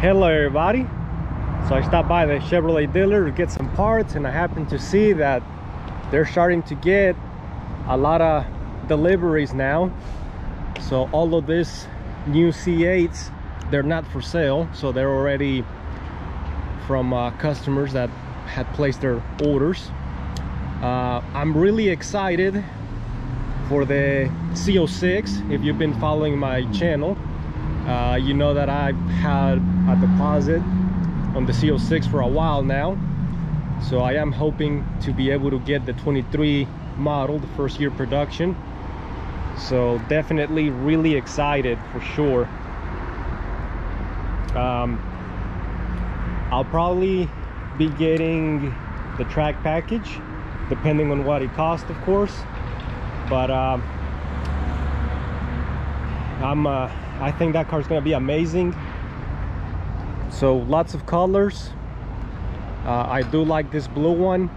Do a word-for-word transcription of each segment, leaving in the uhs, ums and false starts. Hello everybody. So I stopped by the Chevrolet dealer to get some parts, and I happened to see that they're starting to get a lot of deliveries now. So all of these new C eights, they're not for sale, so they're already from uh, customers that had placed their orders. uh, I'm really excited for the Z oh six. If you've been following my channel, Uh, you know that I've had a deposit on the Z oh six for a while now, so I am hoping to be able to get the twenty-three model, the first year production. So definitely really excited for sure. um, I'll probably be getting the track package depending on what it costs, of course, but uh, I'm uh, I think that car is going to be amazing. So lots of colors. Uh, I do like this blue one,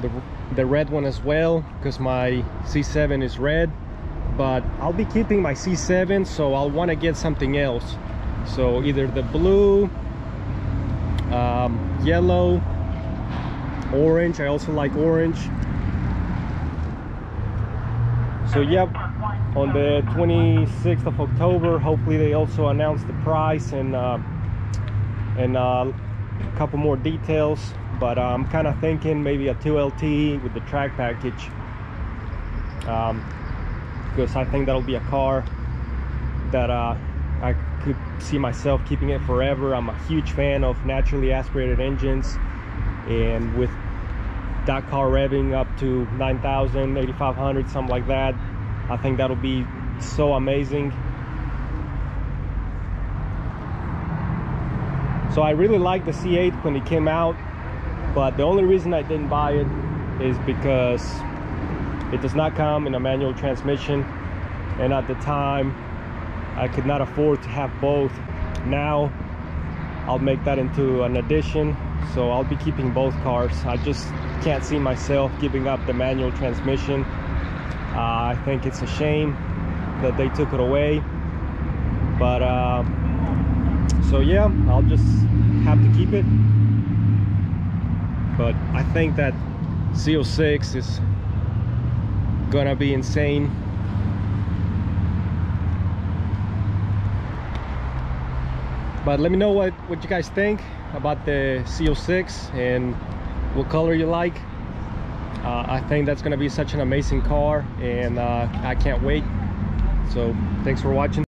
the, the red one as well, because my C seven is red, but I'll be keeping my C seven, so I'll want to get something else. So either the blue, um, yellow, orange. I also like orange. So yep. On the twenty-sixth of October, hopefully they also announce the price and uh, and uh, a couple more details, but uh, I'm kind of thinking maybe a two L T with the track package, um, because I think that'll be a car that uh, I could see myself keeping it forever. I'm a huge fan of naturally aspirated engines, and with that car revving up to nine thousand, eighty-five hundred, something like that, I think that'll be so amazing. So I really liked the C eight when it came out, but the only reason I didn't buy it is because it does not come in a manual transmission, and at the time I could not afford to have both. Now I'll make that into an addition, so I'll be keeping both cars. I just can't see myself giving up the manual transmission. Uh, I think it's a shame that they took it away, but uh, so yeah, I'll just have to keep it. But I think that Z oh six is gonna be insane. But let me know what, what you guys think about the Z oh six and what color you like. Uh, I think that's going to be such an amazing car, and uh, I can't wait. So thanks for watching.